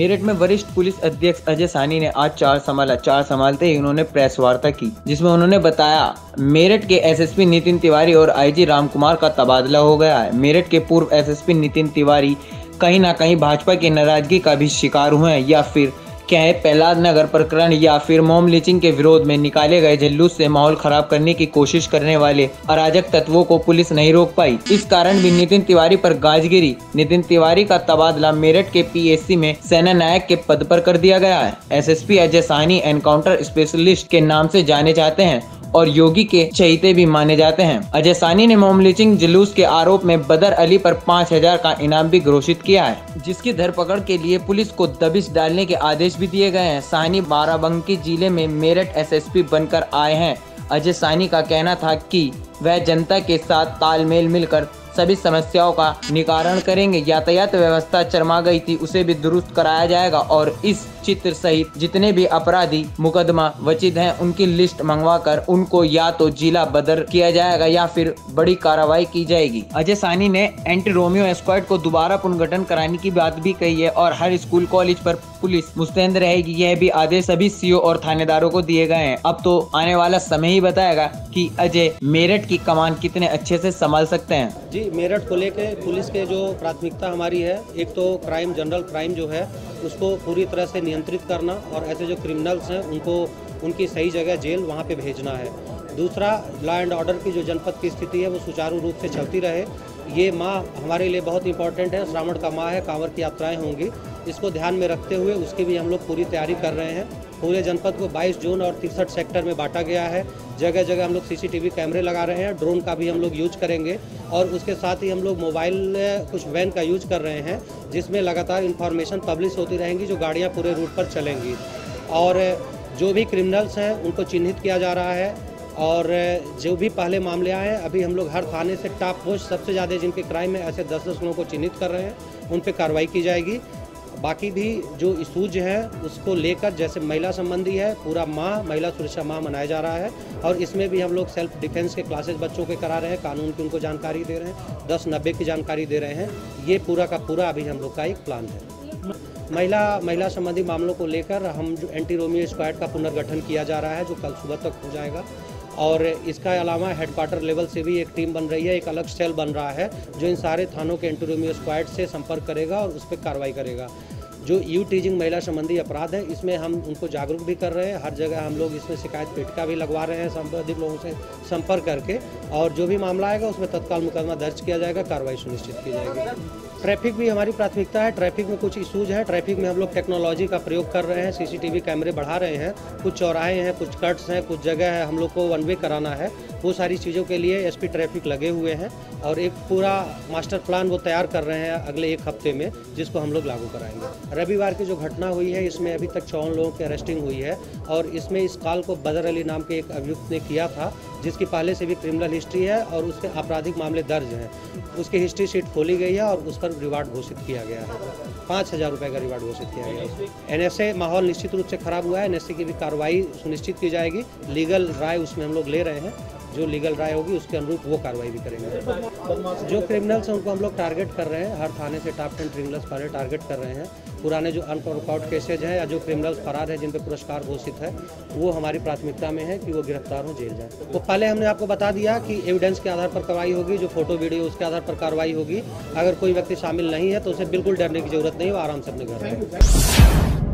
मेरठ में वरिष्ठ पुलिस अध्यक्ष अजय साहनी ने आज चार्ज संभाला। चार्ज संभालते ही उन्होंने प्रेस वार्ता की, जिसमें उन्होंने बताया मेरठ के एसएसपी नितिन तिवारी और आईजी राम कुमार का तबादला हो गया है। मेरठ के पूर्व एसएसपी नितिन तिवारी कहीं ना कहीं भाजपा की नाराजगी का भी शिकार हुए हैं, या फिर चाहे प्रहलाद नगर प्रकरण या फिर मोम लिचिंग के विरोध में निकाले गए जुलूस से माहौल खराब करने की कोशिश करने वाले अराजक तत्वों को पुलिस नहीं रोक पाई। इस कारण भी नितिन तिवारी पर गाज गिरी। नितिन तिवारी का तबादला मेरठ के पीएससी में सेना नायक के पद पर कर दिया गया है। SSP Ajay Sahni encounter specialist के नाम से जाने जाते हैं और योगी के चहेते भी माने जाते हैं। अजय साहनी ने मोम लिचिंग जुलूस के आरोप में बदर अली पर 5000 का इनाम भी घोषित किया है, जिसकी धरपकड़ के लिए पुलिस को दबिश डालने के आदेश भी दिए गए हैं। साहनी बाराबंकी जिले में मेरठ एसएसपी बनकर आए हैं। अजय साहनी का कहना था कि वह जनता के साथ तालमेल मिलकर सभी समस्याओं का निवारण करेंगे। यातायात व्यवस्था चरमा गई थी, उसे भी दुरुस्त कराया जाएगा और इस चित्र सहित जितने भी अपराधी मुकदमा वचित हैं उनकी लिस्ट मंगवाकर उनको या तो जिला बदर किया जाएगा या फिर बड़ी कार्रवाई की जाएगी। अजय साहनी ने एंटी रोमियो स्क्वाड को दोबारा पुनर्गठन कराने की बात भी कही है और हर स्कूल कॉलेज पर पुलिस मुस्तैद रहेगी, यह भी आदेश सभी सीओ और थानेदारों को दिए गए हैं। अब तो आने वाला समय ही बताएगा कि अजय मेरठ की कमान कितने अच्छे से संभाल सकते हैं। जी, मेरठ को लेकर पुलिस के जो प्राथमिकता हमारी है, एक तो क्राइम, जनरल क्राइम जो है उसको पूरी तरह से नियंत्रित करना और ऐसे जो क्रिमिनल्स हैं उनको उनकी सही जगह जेल वहाँ पे भेजना है। दूसरा, लॉ एंड ऑर्डर की जो जनपद की स्थिति है वो सुचारू रूप से चलती रहे। ये माह हमारे लिए बहुत इंपॉर्टेंट है, श्रावण का माह है, कांवड़ की यात्राएँ होंगी, इसको ध्यान में रखते हुए उसकी भी हम लोग पूरी तैयारी कर रहे हैं। पूरे जनपद को 22 जोन और 63 सेक्टर में बांटा गया है। जगह जगह हम लोग सीसीटीवी कैमरे लगा रहे हैं, ड्रोन का भी हम लोग यूज करेंगे और उसके साथ ही हम लोग मोबाइल कुछ वैन का यूज कर रहे हैं जिसमें लगातार इन्फॉर्मेशन पब्लिश होती रहेंगी, जो गाड़ियां पूरे रूट पर चलेंगी और जो भी क्रिमिनल्स हैं उनको चिन्हित किया जा रहा है। और जो भी पहले मामले आए हैं, अभी हम लोग हर थाने से टॉप मोस्ट सबसे ज़्यादा जिनके क्राइम में ऐसे 10-10 लोगों को चिन्हित कर रहे हैं, उन पर कार्रवाई की जाएगी। बाकी भी जो इशूज हैं उसको लेकर, जैसे महिला संबंधी है, पूरा माह महिला सुरक्षा माह मनाया जा रहा है और इसमें भी हम लोग सेल्फ डिफेंस के क्लासेस बच्चों के करा रहे हैं, कानून की उनको जानकारी दे रहे हैं, 1090 की जानकारी दे रहे हैं। ये पूरा का पूरा अभी हम लोग का एक प्लान है। महिला संबंधी मामलों को लेकर हम जो एंटी रोमियो स्क्वाड का पुनर्गठन किया जा रहा है, जो कल सुबह तक हो जाएगा और इसका अलावा हेडक्वार्टर लेवल से भी एक टीम बन रही है, एक अलग सेल बन रहा है जो इन सारे थानों के एंटी रोमियो स्क्वाड से संपर्क करेगा और उस पर कार्रवाई करेगा। जो यू टीजिंग महिला संबंधी अपराध है, इसमें हम उनको जागरूक भी कर रहे हैं, हर जगह हम लोग इसमें शिकायत पेटिका भी लगवा रहे हैं संबंधित लोगों से संपर्क करके, और जो भी मामला आएगा उसमें तत्काल मुकदमा दर्ज किया जाएगा, कार्रवाई सुनिश्चित की जाएगी। ट्रैफिक भी हमारी प्राथमिकता है। ट्रैफिक में कुछ इशूज हैं, ट्रैफिक में हम लोग टेक्नोलॉजी का प्रयोग कर रहे हैं, सीसीटीवी कैमरे बढ़ा रहे हैं, कुछ चौराहे हैं, कुछ कट्स हैं, कुछ जगह है हम लोग को वन वे कराना है, वो सारी चीज़ों के लिए एसपी ट्रैफिक लगे हुए हैं और एक पूरा मास्टर प्लान वो तैयार कर रहे हैं अगले एक हफ्ते में, जिसको हम लोग लागू कराएंगे। रविवार की जो घटना हुई है इसमें अभी तक 54 लोगों की अरेस्टिंग हुई है और इसमें इस कॉल को बदर अली नाम के एक अभियुक्त ने किया था, जिसकी पहले से भी क्रिमिनल हिस्ट्री है और उसके आपराधिक मामले दर्ज हैं। उसकी हिस्ट्री शीट खोली गई है और उस पर रिवार्ड घोषित किया गया है, 5000 रुपये का रिवार्ड घोषित किया गया है। एनएसए माहौल निश्चित रूप से खराब हुआ है, एनएसए की भी कार्रवाई सुनिश्चित की जाएगी, लीगल राय उसमें हम लोग ले रहे हैं, जो लीगल राय होगी उसके अनुरूप वो कार्रवाई भी करेंगे। जो क्रिमिनल्स हैं उनको हम लोग टारगेट कर रहे हैं, हर थाने से टॉप 10 क्रिमिनल्स पहले टारगेट कर रहे हैं। पुराने जो अनवर्कआउट केसेज हैं या जो क्रिमिनल्स फरार हैं जिन पर पुरस्कार घोषित है, वो हमारी प्राथमिकता में है कि वो गिरफ्तार हो, जेल जाए। वो पहले हमने आपको बता दिया कि एविडेंस के आधार पर कार्रवाई होगी, जो फोटो वीडियो उसके आधार पर कार्रवाई होगी। अगर कोई व्यक्ति शामिल नहीं है तो उसे बिल्कुल डरने की जरूरत नहीं, वो आराम से अपने घर जाएगा।